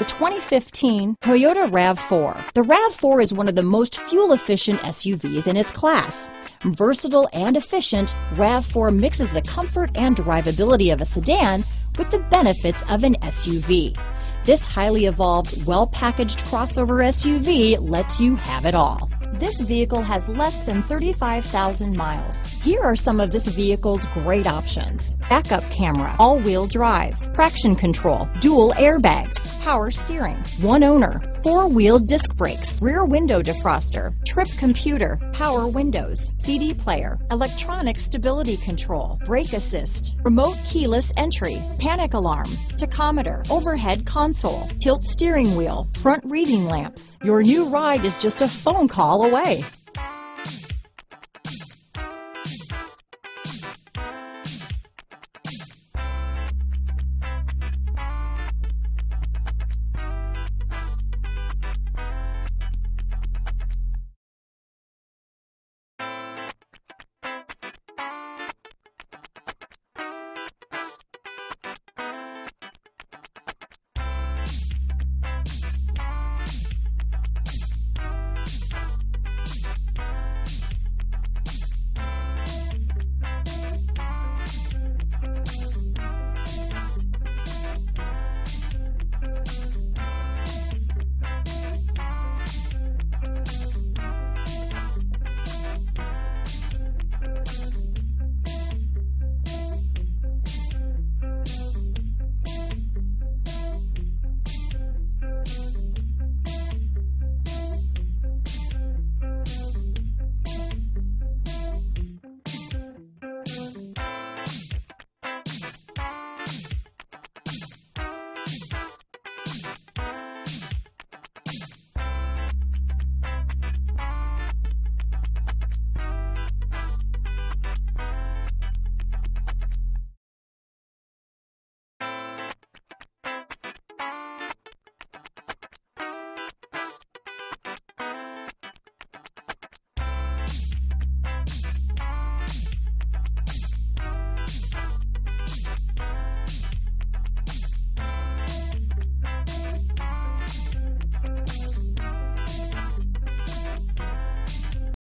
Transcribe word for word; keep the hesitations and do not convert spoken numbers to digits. The twenty fifteen Toyota RAV four. The RAV four is one of the most fuel-efficient S U Vs in its class. Versatile and efficient, RAV four mixes the comfort and drivability of a sedan with the benefits of an S U V. This highly evolved, well-packaged crossover S U V lets you have it all. This vehicle has less than thirty-five thousand miles. Here are some of this vehicle's great options: backup camera, all-wheel drive, traction control, dual airbags, power steering, one owner, four-wheel disc brakes, rear window defroster, trip computer, power windows, C D player, electronic stability control, brake assist, remote keyless entry, panic alarm, tachometer, overhead console, tilt steering wheel, front reading lamps. Your new ride is just a phone call away.